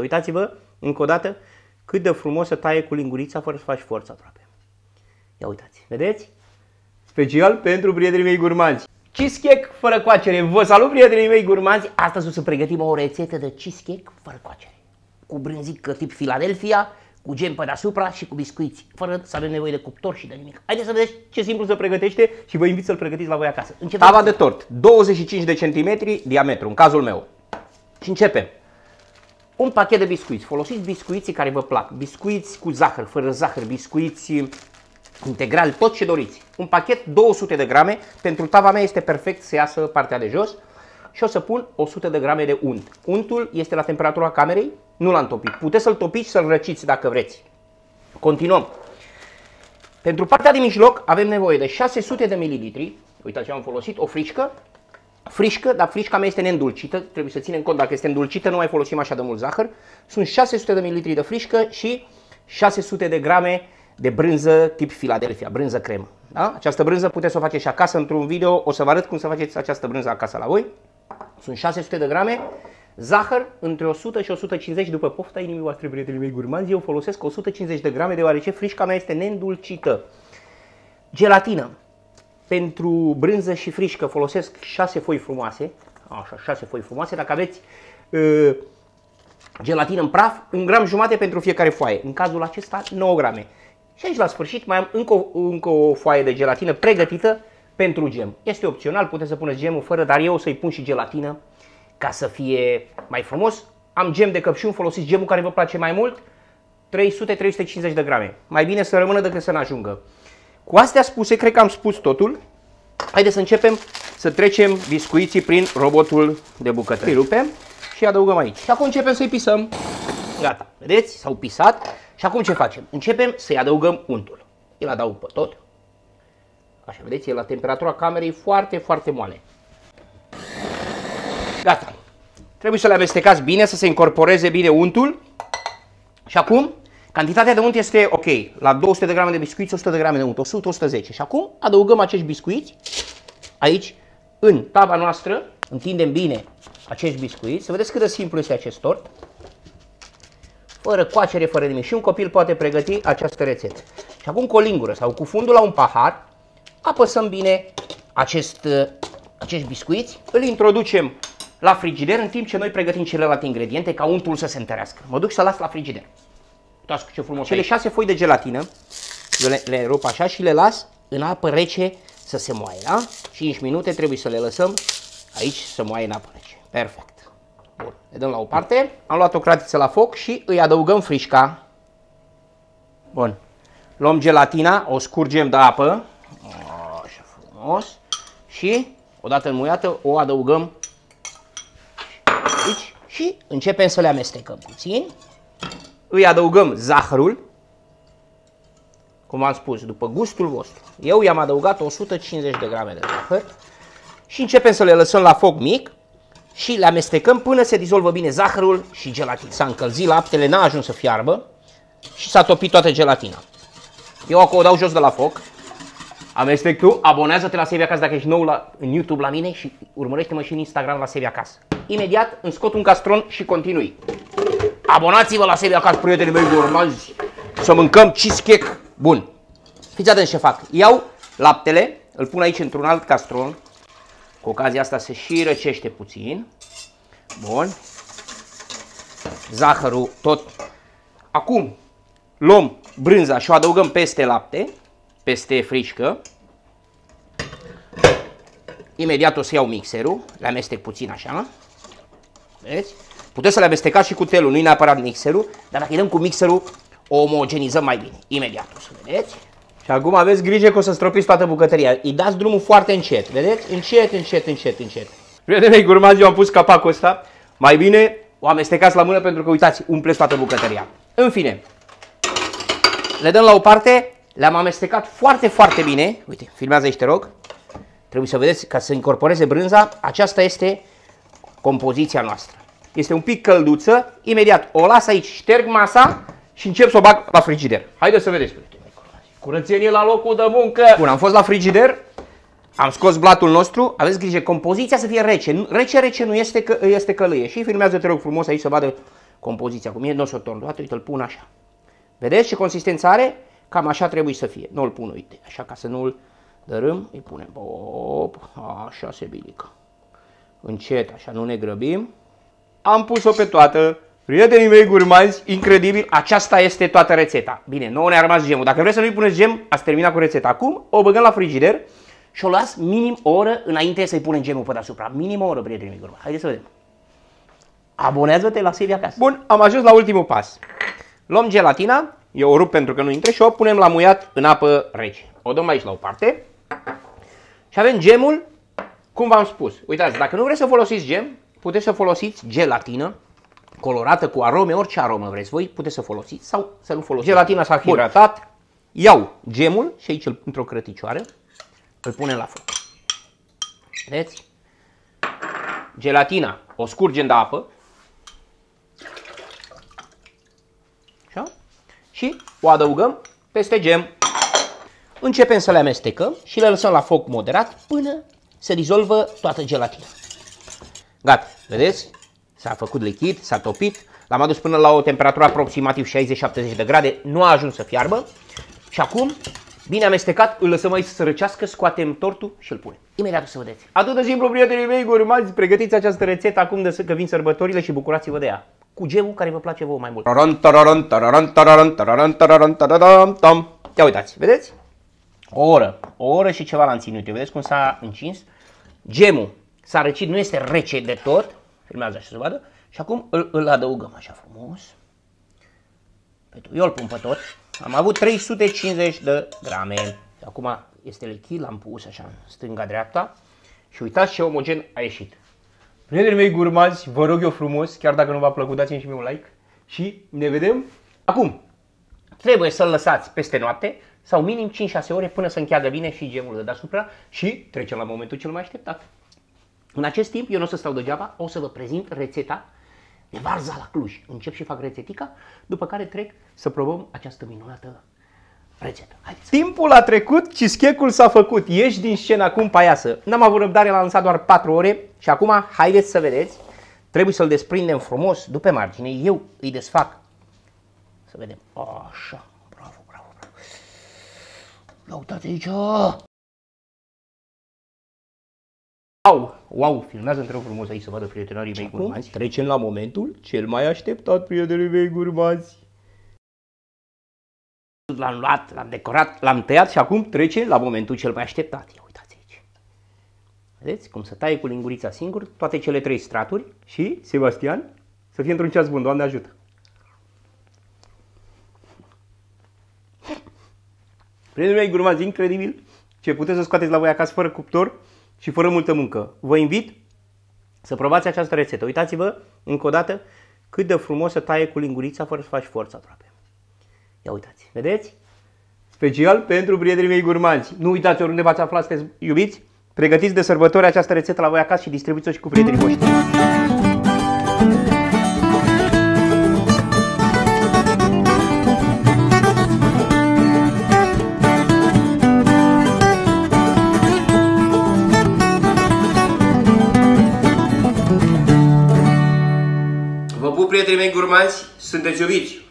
Uitați-vă, încă o dată, cât de frumos se taie cu lingurița fără să faci forță aproape. Ia uitați, vedeți? Special pentru prietenii mei gurmanzi. Cheesecake fără coacere. Vă salut, prietenii mei gurmanzi. Astăzi o să pregătim o rețetă de cheesecake fără coacere. Cu brânzică tip Philadelphia, cu gem pe deasupra și cu biscuiți. Fără să avem nevoie de cuptor și de nimic. Haideți să vedeți ce simplu se pregătește și vă invit să-l pregătiți la voi acasă. Începem. Tava de tort, 25 de centimetri diametru, în cazul meu. Și începem. Un pachet de biscuiți. Folosiți biscuiții care vă plac. Biscuiți cu zahăr, fără zahăr, biscuiți integral, tot ce doriți. Un pachet, 200 de grame. Pentru tava mea este perfect să iasă partea de jos. Și o să pun 100 de grame de unt. Untul este la temperatura camerei, nu l-am topit. Puteți să-l topiți și să-l răciți dacă vreți. Continuăm. Pentru partea din mijloc avem nevoie de 600 de mililitri. Uitați ce am folosit, o frișcă. Frișcă, dar frișca mea este neîndulcită, trebuie să ținem cont, dacă este îndulcită nu mai folosim așa de mult zahăr. Sunt 600 de mililitri de frișcă și 600 de grame de brânză tip Philadelphia, brânză cremă. Da? Această brânză puteți să o faceți acasă, într-un video o să vă arăt cum să faceți această brânză acasă la voi. Sunt 600 de grame, zahăr între 100 și 150, după pofta inimii voastre, prietenii mei gurmanzi, eu folosesc 150 de grame deoarece frișca mea este neîndulcită. Gelatină. Pentru brânză și frișcă folosesc 6 foi frumoase, așa, 6 foi frumoase, dacă aveți gelatină în praf, 1,5 grame pentru fiecare foaie, în cazul acesta 9 grame. Și aici la sfârșit mai am încă o foaie de gelatină pregătită pentru gem. Este opțional, puteți să puneți gemul fără, dar eu o să-i pun și gelatină ca să fie mai frumos. Am gem de căpșun, folosiți gemul care vă place mai mult, 300-350 de grame, mai bine să rămână decât să nu ajungă. Cu astea spuse, cred că am spus totul. Haideți să începem să trecem biscuiții prin robotul de bucătărie. Îi rupem și adăugăm aici. Și acum începem să-i pisăm. Gata, vedeți? S-au pisat. Și acum ce facem? Începem să-i adăugăm untul. Îl adaug pe tot. Așa, vedeți? E la temperatura camerei foarte, foarte moale. Gata. Trebuie să le amestecați bine, să se incorporeze bine untul. Și acum... Cantitatea de unt este ok, la 200 de grame de biscuiți, 100 de grame de unt, 100, 110. Și acum adăugăm acești biscuiți aici, în tava noastră, întindem bine acești biscuiți. Să vedeți cât de simplu este acest tort, fără coacere, fără nimic. Și un copil poate pregăti această rețetă. Și acum cu o lingură sau cu fundul la un pahar, apăsăm bine acești biscuiți, îl introducem la frigider în timp ce noi pregătim celelalte ingrediente ca untul să se întărească. Mă duc să las la frigider. Uitați ce frumos. Cele 6 foi de gelatină, eu le înrop așa și le las în apă rece să se moaie, da? 5 minute trebuie să le lăsăm aici să moaie în apă rece. Perfect. Bun, le dăm la o parte. Am luat o cratiță la foc și îi adăugăm frișca. Bun. Luăm gelatina, o scurgem de apă. Așa frumos. Și odată înmuiată o adăugăm aici și începem să le amestecăm puțin. Îi adăugăm zahărul, cum am spus, după gustul vostru. Eu i-am adăugat 150 de grame de zahăr și începem să le lăsăm la foc mic și le amestecăm până se dizolvă bine zahărul și gelatina. S-a încălzit laptele, n-a ajuns să fiarbă și s-a topit toată gelatina. Eu acum o dau jos de la foc. Amestec tu, abonează-te la Sebi Acasa dacă ești nou în YouTube la mine și urmărește-mă și în Instagram la Sebi Acasa. Imediat îmi scot un castron și continui. Abonați-vă la Sebi Acasa, prietenii mei gurmanzi, să mâncăm cheesecake bun. Fiți atenți ce fac. Iau laptele, îl pun aici într-un alt castron. Cu ocazia asta se și răcește puțin. Bun. Zahărul tot. Acum luăm brânza și o adăugăm peste lapte, peste frișcă. Imediat o să iau mixerul, le amestec puțin așa. Vedeți? Puteți să le amestecați și cu telul, nu-i neapărat mixerul, dar dacă îi dăm cu mixerul, o omogenizăm mai bine. Imediat o să vedeți. Și acum aveți grijă că o să stropiți toată bucătăria. Îi dați drumul foarte încet, vedeți? Încet, încet, încet, încet. Prietenii mei gurmanzi, eu am pus capacul ăsta. Mai bine o amestecați la mână pentru că, uitați, umpleți toată bucătăria. În fine, le dăm la o parte, le-am amestecat foarte, foarte bine. Uite, filmează aici, te rog. Trebuie să vedeți, ca să incorporeze brânza, aceasta este compoziția noastră. Este un pic călduță, imediat o las aici, șterg masa și încep să o bag la frigider. Haideți să vedeți. Curățenie la locul de muncă. Bun, am fost la frigider, am scos blatul nostru, aveți grijă, compoziția să fie rece. Rece, rece nu este, că este călâie. Și filmează, te rog frumos, aici să vadă compoziția cum e, nu o să o torn toată, uite, îl pun așa. Vedeți ce consistență are? Cam așa trebuie să fie. Nu îl pun, uite, așa ca să nu-l dărâm, îi punem, op, așa se bilică. Încet, așa, nu ne grăbim. Am pus-o pe toată. Prietenii mei gurmanzi, incredibil, aceasta este toată rețeta. Bine, nouă ne-a rămas gemul. Dacă vreți să nu-i puneți gem, ați terminat cu rețeta. Acum o băgăm la frigider și o las minim o oră înainte să-i punem gemul pe deasupra. Minim o oră, prietenii mei gurmanzi. Haideți să vedem. Abonează-te la Sebi Acasa. Bun, am ajuns la ultimul pas. Luăm gelatina, eu o rup pentru că nu intre, și o punem la muiat în apă rece. O dăm aici la o parte și avem gemul, cum v-am spus. Uitați, dacă nu vreți să folosiți gem, puteți să folosiți gelatină colorată cu arome, orice aromă vreți voi, puteți să folosiți sau să nu folosiți. Gelatina s-a hidratat, iau gemul și aici într-o crăticioară îl punem la foc. Vedeți? Gelatina o scurgem de apă. Așa? Și o adăugăm peste gem. Începem să le amestecăm și le lăsăm la foc moderat până se dizolvă toată gelatina. Gata, vedeți? S-a făcut lichid, s-a topit, l-am adus până la o temperatură aproximativ 60-70 de grade, nu a ajuns să fiarbă și acum, bine amestecat, îl lăsăm aici să se răcească, scoatem tortul și îl punem. Imediat o să vedeți. Atât de simplu, prietenii mei gurmanzi, pregătiți această rețetă acum de că vin sărbătorile și bucurați-vă de ea. Cu gemul care vă place vouă mai mult. Ia uitați, vedeți? O oră și ceva l-am ținut. Vedeți cum s-a încins? Gemul s-a răcit, nu este rece de tot. Filmează așa să vadă. Și acum îl adăugăm așa frumos. Eu îl pun pe tot. Am avut 350 de grame. Acum este lichid, l-am pus așa în stânga-dreapta. Și uitați ce omogen a ieșit. Prietenii mei gurmanzi, vă rog eu frumos, chiar dacă nu v-a plăcut, dați-mi și mie un like. Și ne vedem acum. Trebuie să-l lăsați peste noapte sau minim 5-6 ore până să încheagă bine și gemul de deasupra și trecem la momentul cel mai așteptat. În acest timp, eu nu o să stau degeaba, o să vă prezint rețeta de varza la Cluj. Încep și fac rețetica, după care trec să probăm această minunată rețetă. Haideți. Timpul a trecut, cheesecake-ul s-a făcut, ieși din scenă acum paiasă. N-am avut răbdare, l-am lansat doar 4 ore și acum haideți să vedeți. Trebuie să-l desprindem frumos, după margine, eu îi desfac. Să vedem, așa, bravo, bravo, bravo. Ia uitați aici. Wow, wow, filmează într-o frumos aici să vadă prietenii mei gurmanzi. Trecem la momentul cel mai așteptat, prietenii mei gurmanzi. L-am luat, l-am decorat, l-am tăiat și acum trece la momentul cel mai așteptat. Ia uitați aici. Vedeți cum se taie cu lingurița singur toate cele 3 straturi și, Sebastian, să fie într-un ceas bun, Doamne ajută. Prietenii mei gurmanzi, incredibil ce puteți să scoateți la voi acasă fără cuptor și fără multă muncă. Vă invit să probați această rețetă. Uitați-vă încă o dată cât de frumos se taie cu lingurița fără să faci forță aproape. Ia uitați, vedeți? Special pentru prietenii mei gurmanzi. Nu uitați, oriunde v-ați aflat, sunteți iubiți, pregătiți de sărbători această rețetă la voi acasă și distribuiți-o și cu prietenii voștri. Vă pup, prietenii mei gurmanzi, sunteți iubiți!